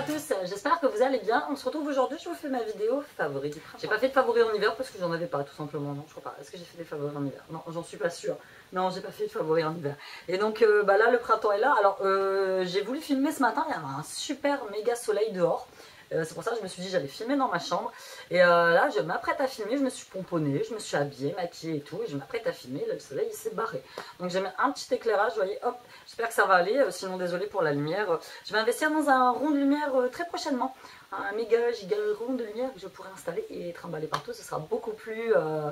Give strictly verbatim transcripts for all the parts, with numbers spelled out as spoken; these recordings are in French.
Bonjour à tous, j'espère que vous allez bien. On se retrouve aujourd'hui, je vous fais ma vidéo favori du printemps. J'ai pas fait de favori en hiver parce que j'en avais pas, tout simplement. Non, je crois pas. Est-ce que j'ai fait des favoris en hiver? Non, j'en suis pas sûre. Non, j'ai pas fait de favori en hiver. Et donc euh, bah là, le printemps est là. Alors, euh, j'ai voulu filmer ce matin, il y avait un super méga soleil dehors. Euh, c'est pour ça que je me suis dit j'allais filmer dans ma chambre. Et euh, là, je m'apprête à filmer, je me suis pomponnée, je me suis habillée, maquillée et tout. Et je m'apprête à filmer, là, le soleil il s'est barré. Donc j'ai mis un petit éclairage, vous voyez, hop, j'espère que ça va aller. Euh, sinon, désolé pour la lumière. Euh, je vais investir dans un rond de lumière euh, très prochainement. Un méga giga rond de lumière que je pourrai installer et trimballer partout. Ce sera beaucoup plus... Euh,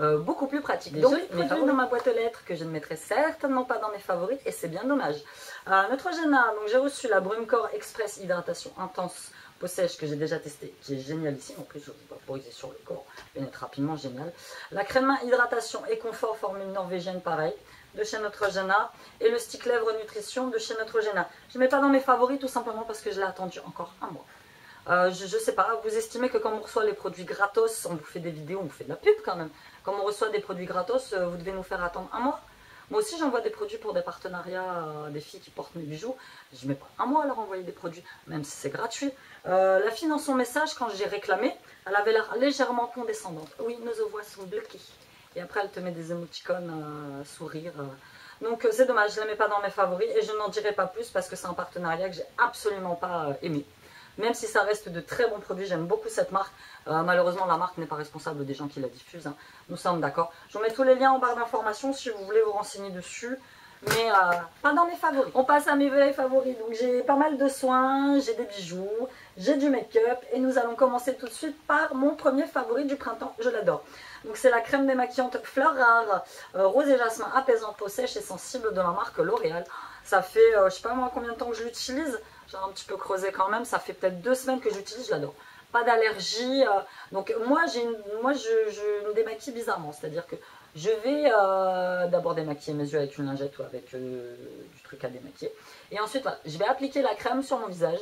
Euh, beaucoup plus pratique. Donc, produit dans ma boîte aux lettres que je ne mettrai certainement pas dans mes favoris et c'est bien dommage. Euh, Neutrogena, donc j'ai reçu la Brume Corps Express Hydratation Intense Peau Sèche que j'ai déjà testée, qui est géniale ici. En plus, je vais vaporiser sur le corps, pénètre rapidement, génial. La crème main hydratation et confort formule norvégienne, pareil, de chez Neutrogena. Et le stick lèvres nutrition de chez Neutrogena. Je ne mets pas dans mes favoris tout simplement parce que je l'ai attendu encore un mois. Euh, je, je sais pas, vous estimez que quand on reçoit les produits gratos, on vous fait des vidéos, on vous fait de la pub quand même. Quand on reçoit des produits gratos, euh, vous devez nous faire attendre un mois. Moi aussi j'envoie des produits pour des partenariats, euh, des filles qui portent mes bijoux. Je mets pas un mois à leur envoyer des produits, même si c'est gratuit. Euh, la fille dans son message, quand j'ai réclamé, elle avait l'air légèrement condescendante. Oui, nos voix sont bloquées. Et après elle te met des émoticônes, euh, sourire... Euh. Donc c'est dommage, je ne les mets pas dans mes favoris et je n'en dirai pas plus parce que c'est un partenariat que j'ai absolument pas euh, aimé. Même si ça reste de très bons produits, j'aime beaucoup cette marque. Euh, malheureusement, la marque n'est pas responsable des gens qui la diffusent. Hein. Nous sommes d'accord. Je vous mets tous les liens en barre d'informations si vous voulez vous renseigner dessus. Mais euh, pas dans mes favoris. On passe à mes vrais favoris. Donc j'ai pas mal de soins, j'ai des bijoux, j'ai du make-up. Et nous allons commencer tout de suite par mon premier favori du printemps. Je l'adore. Donc c'est la crème démaquillante Fleurs Rares, euh, rose et jasmin apaisante, peau sèche et sensible de la marque L'Oréal. Ça fait, euh, je sais pas moi combien de temps que je l'utilise. J'ai un petit peu creusé quand même, ça fait peut-être deux semaines que j'utilise, je l'adore. Pas d'allergie, euh, donc moi, une, moi je, je me démaquille bizarrement, c'est-à-dire que je vais euh, d'abord démaquiller mes yeux avec une lingette ou avec euh, du truc à démaquiller. Et ensuite, voilà, je vais appliquer la crème sur mon visage.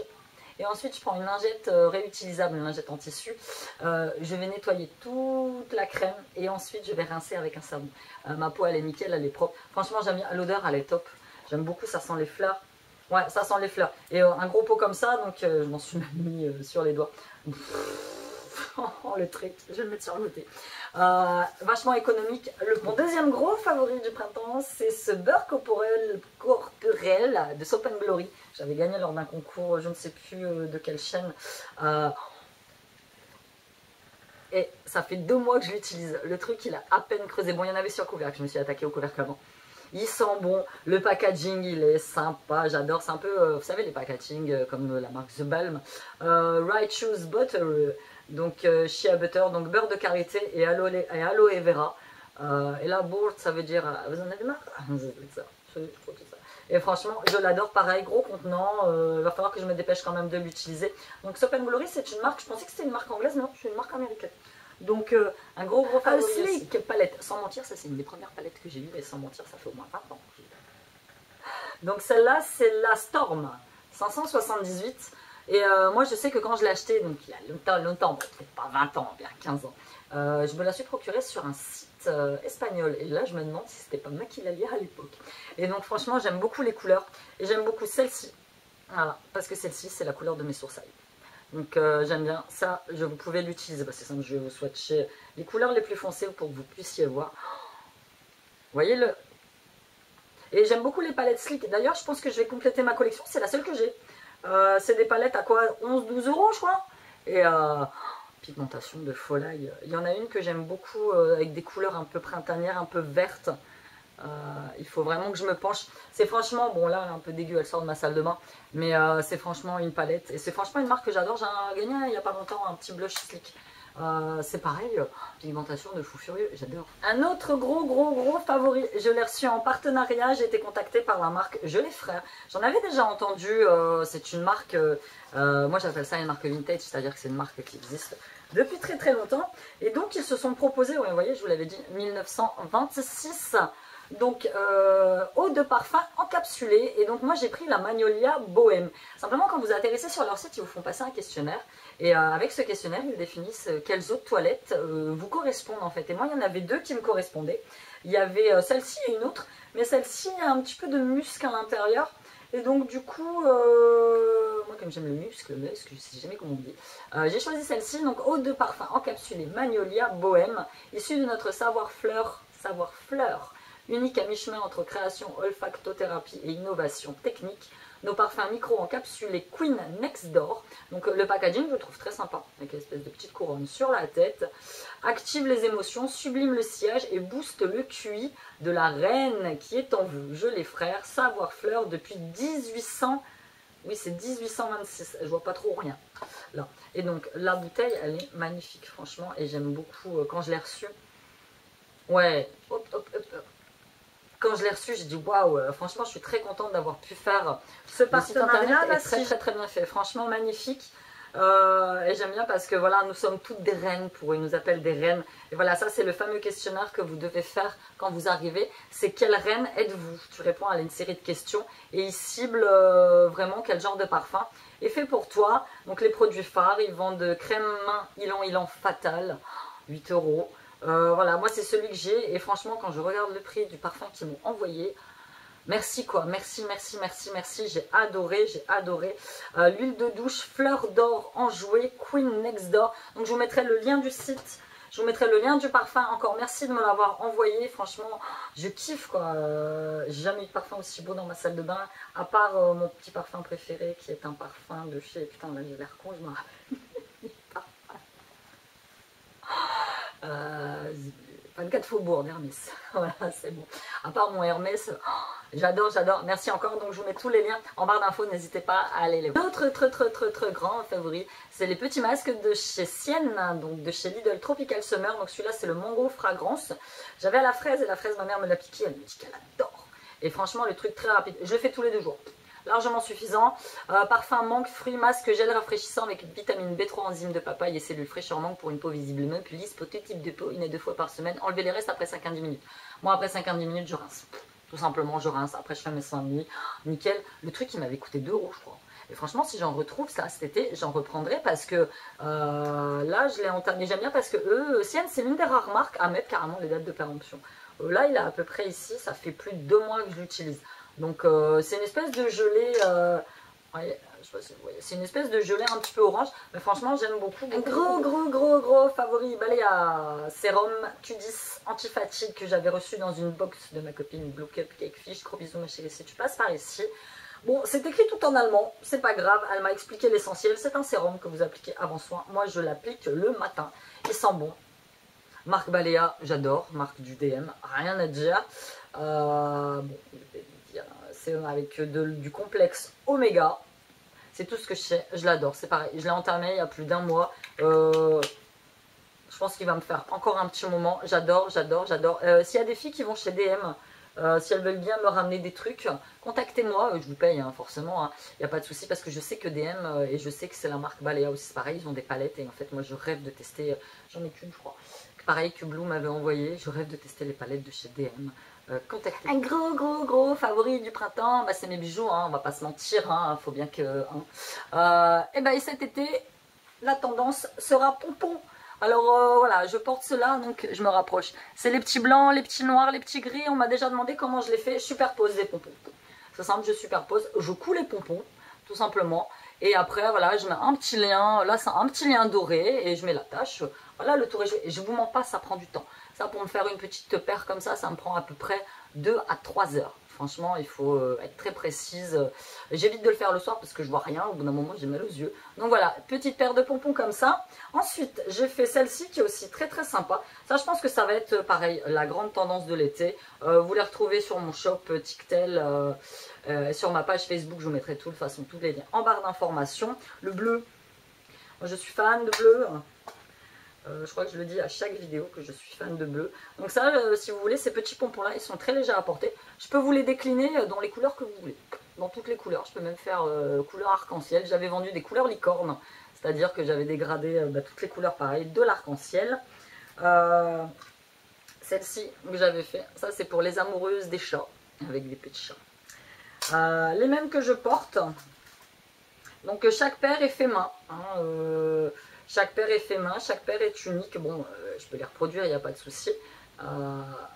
Et ensuite, je prends une lingette euh, réutilisable, une lingette en tissu. Euh, je vais nettoyer toute la crème et ensuite, je vais rincer avec un savon. Euh, ma peau, elle est nickel, elle est propre. Franchement, j'aime bien, l'odeur, elle est top. J'aime beaucoup, ça sent les fleurs. Ouais, ça sent les fleurs. Et euh, un gros pot comme ça, donc euh, je m'en suis mis euh, sur les doigts. Oh, le truc, je vais le mettre sur le côté. Euh, vachement économique. Le, mon deuxième gros favori du printemps, c'est ce beurre corporel, corporel de Soap and Glory. J'avais gagné lors d'un concours, je ne sais plus euh, de quelle chaîne. Euh, et ça fait deux mois que je l'utilise. Le truc, il a à peine creusé. Bon, il y en avait sur couvercle, je me suis attaquée au couvercle avant. Il sent bon, le packaging il est sympa, j'adore, c'est un peu, euh, vous savez les packagings euh, comme euh, la marque The Balm, euh, Righteous Butter, euh, donc euh, Shea Butter, donc beurre de karité et aloe, et aloe vera, euh, et la bourde ça veut dire, euh, vous en avez marre? Et franchement je l'adore, pareil, gros contenant, euh, il va falloir que je me dépêche quand même de l'utiliser. Donc Soap and Glory c'est une marque, je pensais que c'était une marque anglaise, mais non, c'est une marque américaine. Donc, euh, un gros gros favori aussi. Palette. Sans mentir, ça c'est une des premières palettes que j'ai eues. Et sans mentir, ça fait au moins vingt ans. Donc, celle-là, c'est la Storm cinq cent soixante-dix-huit. Et euh, moi, je sais que quand je l'ai achetée, donc il y a longtemps, longtemps, peut-être pas vingt ans, bien quinze ans, euh, je me la suis procurée sur un site euh, espagnol. Et là, je me demande si c'était pas Maquilalia à l'époque. Et donc, franchement, j'aime beaucoup les couleurs. Et j'aime beaucoup celle-ci. Voilà, parce que celle-ci, c'est la couleur de mes sourcils. Donc euh, j'aime bien ça, je, vous pouvez l'utiliser, bah, c'est simple, je vais vous swatcher les couleurs les plus foncées pour que vous puissiez voir. Vous voyez le... Et j'aime beaucoup les palettes slick, d'ailleurs je pense que je vais compléter ma collection, c'est la seule que j'ai. Euh, c'est des palettes à quoi, onze douze euros je crois. Et euh, pigmentation de folie, il y en a une que j'aime beaucoup euh, avec des couleurs un peu printanières, un peu vertes. Euh, il faut vraiment que je me penche. C'est franchement, bon là un peu dégueu, elle sort de ma salle de bain, mais euh, c'est franchement une palette et c'est franchement une marque que j'adore. J'ai gagné il n'y a pas longtemps un petit blush slick, euh, c'est pareil, euh, pigmentation de fou furieux, j'adore. Un autre gros gros gros favori, je l'ai reçu en partenariat, j'ai été contactée par la marque Gellé Frères. J'en avais déjà entendu, euh, c'est une marque, euh, euh, moi j'appelle ça une marque vintage, c'est-à-dire que c'est une marque qui existe depuis très très longtemps. Et donc ils se sont proposés, ouais, vous voyez je vous l'avais dit, mille neuf cent vingt-six. Donc, euh, eau de parfum encapsulée. Et donc, moi, j'ai pris la Magnolia Bohème. Simplement, quand vous atterrissez sur leur site, ils vous font passer un questionnaire. Et euh, avec ce questionnaire, ils définissent quelles eaux de toilette euh, vous correspondent, en fait. Et moi, il y en avait deux qui me correspondaient. Il y avait euh, celle-ci et une autre. Mais celle-ci a un petit peu de musc à l'intérieur. Et donc du coup, euh, moi comme j'aime le muscle, le muscle, je sais jamais comment on dit, euh, j'ai choisi celle-ci, donc eau de parfum encapsulée Magnolia Bohème, issue de notre savoir-fleur, savoir-fleur, unique à mi-chemin entre création, olfactothérapie et innovation technique. Nos parfums micro encapsulés Queen Next Door. Donc le packaging, je le trouve très sympa, avec une espèce de petite couronne sur la tête. Active les émotions, sublime le sillage et booste le Q I de la reine qui est en vous. Gellé Frères, savoir fleur depuis mille huit cents. Oui, c'est mille huit cent vingt-six. Je vois pas trop rien là. Et donc la bouteille, elle est magnifique, franchement. Et j'aime beaucoup euh, quand je l'ai reçue. Ouais, hop, hop, hop, hop. Quand je l'ai reçu, j'ai dit waouh, franchement, je suis très contente d'avoir pu faire ce partenariat. Est très, très, très bien fait. Franchement, magnifique. Euh, et j'aime bien parce que voilà, nous sommes toutes des reines pour eux. Ils nous appellent des reines. Et voilà, ça, c'est le fameux questionnaire que vous devez faire quand vous arrivez. C'est quelle reine êtes-vous? Tu réponds à une série de questions et ils ciblent euh, vraiment quel genre de parfum est fait pour toi. Donc, les produits phares, ils vendent crème main, ilan, ilan fatal, huit euros. Euh, voilà, moi c'est celui que j'ai et franchement quand je regarde le prix du parfum qu'ils m'ont envoyé, merci quoi, merci, merci, merci, merci, j'ai adoré, j'ai adoré. Euh, l'huile de douche fleur d'or enjouée, Queen Next Door, donc je vous mettrai le lien du site, je vous mettrai le lien du parfum, encore merci de me l'avoir envoyé, franchement je kiffe quoi, euh, j'ai jamais eu de parfum aussi beau dans ma salle de bain, à part euh, mon petit parfum préféré qui est un parfum de chez, putain là j'ai l'air con, je m'en rappelle. Euh, vingt-quatre Faubourg d'Hermès. Voilà, c'est bon. À part mon Hermès, oh, j'adore, j'adore. Merci encore. Donc, je vous mets tous les liens en barre d'infos. N'hésitez pas à aller les voir. L'autre très, très, très, très grand favori, c'est les petits masques de chez Sienne, donc de chez Lidl Tropical Summer. Donc, celui-là, c'est le mango fragrance. J'avais à la fraise et la fraise, ma mère me l'a piqué. Elle me dit qu'elle adore. Et franchement, le truc très rapide. Je le fais tous les deux jours. Largement suffisant. Euh, parfum mangue, fruits, masque, gel rafraîchissant avec vitamine B trois, enzyme de papaye et cellules fraîcheur mangue pour une peau visiblement plus lisse, potée, type de peau, une à deux fois par semaine. Enlevez les restes après cinq à dix minutes. Moi, après cinq à dix minutes, je rince. Tout simplement, je rince. Après, je fais mes soins de nuit. Nickel. Le truc, il m'avait coûté deux euros, je crois. Et franchement, si j'en retrouve ça cet été, j'en reprendrai parce que euh, là, je l'ai entamé. J'aime bien parce que eux, Sienne, c'est l'une des rares marques à mettre carrément les dates de péremption. Euh, là, il a à peu près ici, ça fait plus de deux mois que je l'utilise. Donc euh, c'est une espèce de gelée, euh, ouais, je sais pas si vous voyez, c'est une espèce de gelée un petit peu orange, mais franchement j'aime beaucoup. Un gros gros gros gros favori, Baléa, sérum Q dix anti-fatigue que j'avais reçu dans une box de ma copine Blue Cupcake Fish, gros bisous ma chérie si tu passes par ici. Bon, c'est écrit tout en allemand, c'est pas grave, elle m'a expliqué l'essentiel, c'est un sérum que vous appliquez avant soin, moi je l'applique le matin, il sent bon. Marque Baléa, j'adore, marque du D M, rien à dire. Euh, bon, c'est avec de, du complexe Oméga. C'est tout ce que je sais. Je l'adore. C'est pareil. Je l'ai entamé il y a plus d'un mois. Euh, je pense qu'il va me faire encore un petit moment. J'adore, j'adore, j'adore. Euh, S'il y a des filles qui vont chez D M, euh, si elles veulent bien me ramener des trucs, contactez-moi. Je vous paye, hein, forcément. Hein. Il n'y a pas de souci parce que je sais que D M euh, et je sais que c'est la marque Baléa aussi. C'est pareil. Ils ont des palettes et en fait, moi, je rêve de tester. J'en ai qu'une, je crois. Pareil que Blue m'avait envoyé. Je rêve de tester les palettes de chez D M. Euh, contactez. Un gros gros gros favori du printemps, bah, c'est mes bijoux, hein, on va pas se mentir, hein, faut bien que... Hein. Euh, et bien bah, cet été, la tendance sera pompon. Alors euh, voilà, je porte cela, donc je me rapproche. C'est les petits blancs, les petits noirs, les petits gris, on m'a déjà demandé comment je les fais, je superpose des pompons. C'est simple, je superpose, je couds les pompons, tout simplement. Et après, voilà, je mets un petit lien, là c'est un petit lien doré, et je mets la tâche. Voilà, le tour est joué. Je vous mens pas, ça prend du temps. Ça, pour me faire une petite paire comme ça, ça me prend à peu près deux à trois heures. Franchement, il faut être très précise. J'évite de le faire le soir parce que je vois rien. Au bout d'un moment, j'ai mal aux yeux. Donc voilà, petite paire de pompons comme ça. Ensuite, j'ai fait celle-ci qui est aussi très très sympa. Ça, je pense que ça va être pareil, la grande tendance de l'été. Euh, vous les retrouvez sur mon shop Tictail. Euh, euh, sur ma page Facebook, je vous mettrai tout, de toute façon tous les liens en barre d'information. Le bleu, moi, je suis fan de bleu. Euh, je crois que je le dis à chaque vidéo que je suis fan de bleu. Donc ça, euh, si vous voulez, ces petits pompons-là, ils sont très légers à porter. Je peux vous les décliner dans les couleurs que vous voulez. Dans toutes les couleurs. Je peux même faire euh, couleur arc-en-ciel. J'avais vendu des couleurs licorne. C'est-à-dire que j'avais dégradé euh, bah, toutes les couleurs pareilles de l'arc-en-ciel. Euh, Celle-ci que j'avais fait, ça c'est pour les amoureuses des chats. Avec des petits chats. Euh, les mêmes que je porte. Donc chaque paire est fait main. Hein, euh... Chaque paire est fait main, chaque paire est unique. Bon, euh, je peux les reproduire, il n'y a pas de souci. Euh,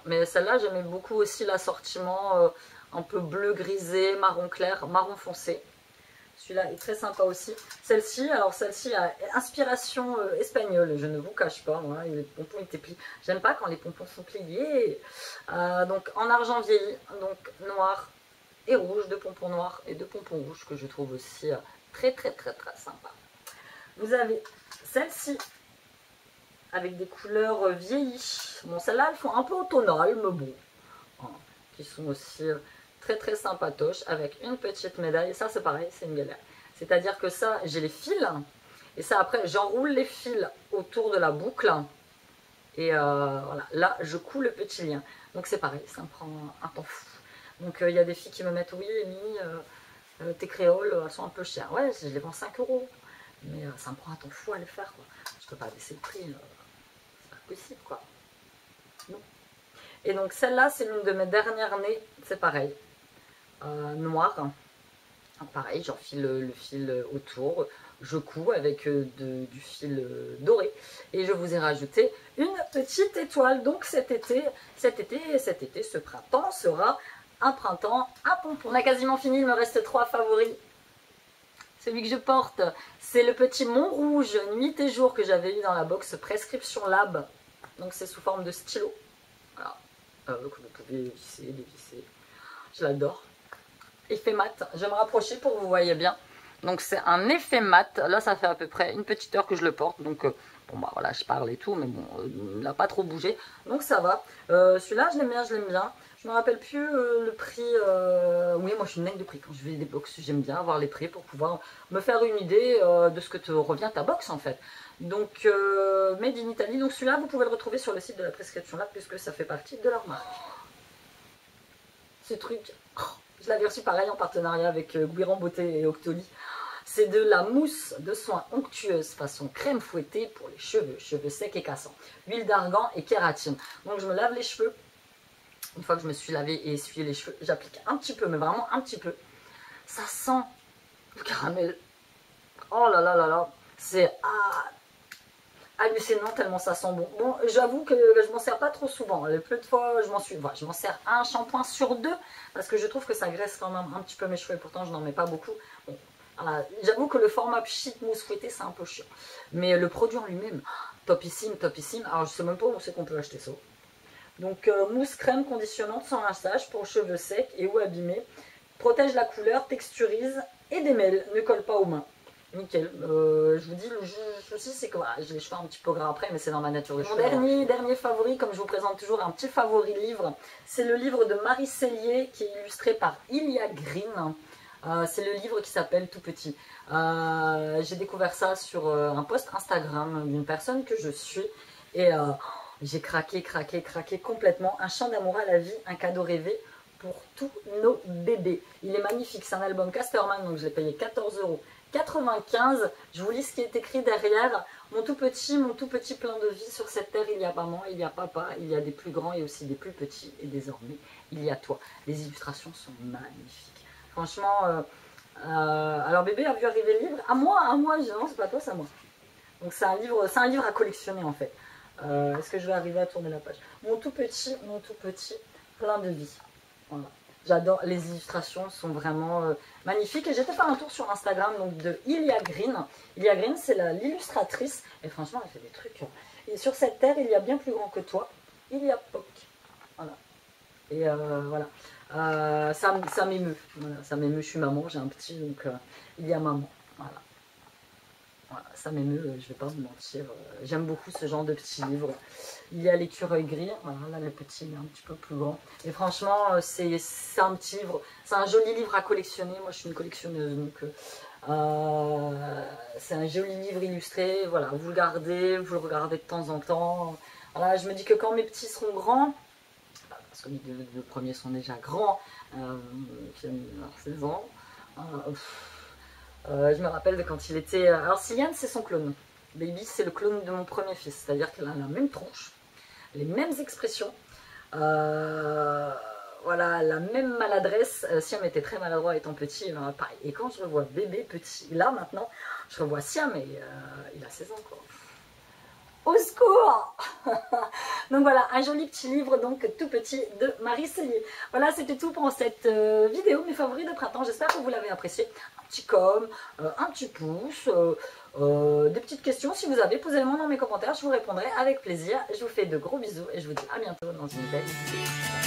mais celle-là, j'aimais beaucoup aussi l'assortiment euh, un peu bleu grisé, marron clair, marron foncé. Celui-là est très sympa aussi. Celle-ci, alors celle-ci a inspiration euh, espagnole, je ne vous cache pas. Voilà, les pompons étaient pliés. J'aime pas quand les pompons sont pliés. Euh, donc en argent vieilli, donc noir et rouge, deux pompons noirs et deux pompons rouges que je trouve aussi euh, très très très très sympa. Vous avez celle-ci avec des couleurs vieillies. Bon, celles-là elles font un peu automnales, mais bon, hein, qui sont aussi euh, très très sympatoche, avec une petite médaille. Ça c'est pareil, c'est une galère, c'est à dire que ça j'ai les fils et ça après j'enroule les fils autour de la boucle et euh, voilà, là je couds le petit lien, donc c'est pareil, ça me prend un temps fou. Donc il euh, y a des filles qui me mettent oui Amy, euh, euh, tes créoles elles sont un peu chères, ouais je les vends cinq euros, mais euh, ça me prend un temps fou à les faire quoi. Je peux pas baisser le prix, euh, c'est pas possible quoi, non. Et donc celle là c'est l'une de mes dernières nées, c'est pareil. Euh, noir, pareil, j'enfile le, le fil autour, je couds avec de, du fil doré et je vous ai rajouté une petite étoile. Donc cet été, cet été, cet été, ce printemps sera un printemps à pompons. On a quasiment fini, il me reste trois favoris. Celui que je porte, c'est le petit Montrouge Nuit et Jour que j'avais eu dans la box Prescription Lab. Donc c'est sous forme de stylo. Voilà, euh, que vous pouvez visser, dévisser. Je l'adore. Effet mat, je vais me rapprocher pour que vous voyez bien. Donc c'est un effet mat, là ça fait à peu près une petite heure que je le porte, donc euh, bon bah voilà je parle et tout, mais bon, euh, il n'a pas trop bougé, donc ça va. Euh, celui-là je l'aime bien, je l'aime bien, je me rappelle plus euh, le prix, euh... oui moi je suis une nègre de prix, quand je vais des box j'aime bien avoir les prix pour pouvoir me faire une idée euh, de ce que te revient ta box en fait. Donc euh, Made in Italy, donc celui-là vous pouvez le retrouver sur le site de la Prescription Lab puisque ça fait partie de leur marque. Ce truc... Oh. Je l'avais reçu pareil en partenariat avec Gouiran Beauté et Octoli. C'est de la mousse de soins onctueuse façon crème fouettée pour les cheveux, cheveux secs et cassants. Huile d'argan et kératine. Donc je me lave les cheveux. Une fois que je me suis lavé et essuyé les cheveux, j'applique un petit peu, mais vraiment un petit peu. Ça sent le caramel. Oh là là là là. C'est ah, hallucinant tellement ça sent bon. Bon, j'avoue que je m'en sers pas trop souvent. Les peu de fois, je m'en suis... Voilà, je m'en sers un shampoing sur deux parce que je trouve que ça graisse quand même un petit peu mes cheveux. Et pourtant, je n'en mets pas beaucoup. Bon, voilà, j'avoue que le format pchit mousse fouettée, c'est un peu chiant. Mais le produit en lui-même, topissime, topissime. Alors, je sais même pas où c'est qu'on peut acheter ça. Donc, euh, mousse crème conditionnante sans rinçage pour cheveux secs et ou abîmés. Protège la couleur, texturise et démêle. Ne colle pas aux mains. Nickel. Euh, je vous dis, le souci c'est que voilà, j'ai les cheveux un petit peu gras après, mais c'est dans ma nature. Mon dernier, dernier favori, comme je vous présente toujours un petit favori livre, c'est le livre de Marie Cellier qui est illustré par Ilya Green. Euh, c'est le livre qui s'appelle Tout petit. Euh, j'ai découvert ça sur euh, un post Instagram d'une personne que je suis et euh, j'ai craqué, craqué, craqué complètement. Un chant d'amour à la vie, un cadeau rêvé pour tous nos bébés. Il est magnifique, c'est un album Casterman, donc je l'ai payé quatorze euros quatre-vingt-quinze. Je vous lis ce qui est écrit derrière. Mon tout petit, mon tout petit plein de vie, sur cette terre il y a maman, il y a papa, il y a des plus grands et aussi des plus petits, et désormais il y a toi. Les illustrations sont magnifiques. Franchement, euh, euh, alors bébé a vu arriver le livre, à moi, à moi, non c'est pas toi, c'est à moi. Donc c'est un livre, c'est un livre à collectionner en fait. Euh, Est-ce que je vais arriver à tourner la page? Mon tout petit, mon tout petit plein de vie. Voilà. J'adore, les illustrations sont vraiment euh, magnifiques. Et j'ai fait faire un tour sur Instagram donc, de Ilya Green. Ilya Green, c'est l'illustratrice. Et franchement, elle fait des trucs. Hein. Et sur cette terre, il y a bien plus grand que toi. Il y a Poc. Voilà. Et euh, voilà. Euh, ça ça m'émeut. Voilà, ça m'émeut. Je suis maman, j'ai un petit. Donc, euh, il y a maman. Voilà. Voilà, ça m'émeut, je ne vais pas vous mentir. J'aime beaucoup ce genre de petits livres. Il y a l'écureuil gris, voilà, là le petit il est un petit peu plus grand. Et franchement, c'est un petit livre, c'est un joli livre à collectionner. Moi, je suis une collectionneuse, donc euh, c'est un joli livre illustré. Voilà, vous le gardez, vous le regardez de temps en temps. Voilà, je me dis que quand mes petits seront grands, parce que mes deux, deux premiers sont déjà grands, euh, seize ans, euh, pff, Euh, je me rappelle de quand il était... Alors Sienne, c'est son clone. Baby, c'est le clone de mon premier fils. C'est-à-dire qu'elle a la même tronche, les mêmes expressions. Euh... Voilà, la même maladresse. Euh, Siam était très maladroit étant petit. Ben, pareil. Et quand je revois bébé petit, là maintenant, je revois Siam et euh, il a seize ans. Quoi. au secours. Donc voilà, un joli petit livre, donc tout petit, de Marie Cellier. Voilà, c'était tout pour cette euh, vidéo, mes favoris de printemps. J'espère que vous l'avez apprécié. Un petit com, euh, un petit pouce, euh, euh, des petites questions. Si vous avez, posez-les-moi dans mes commentaires, je vous répondrai avec plaisir. Je vous fais de gros bisous et je vous dis à bientôt dans une belle vidéo.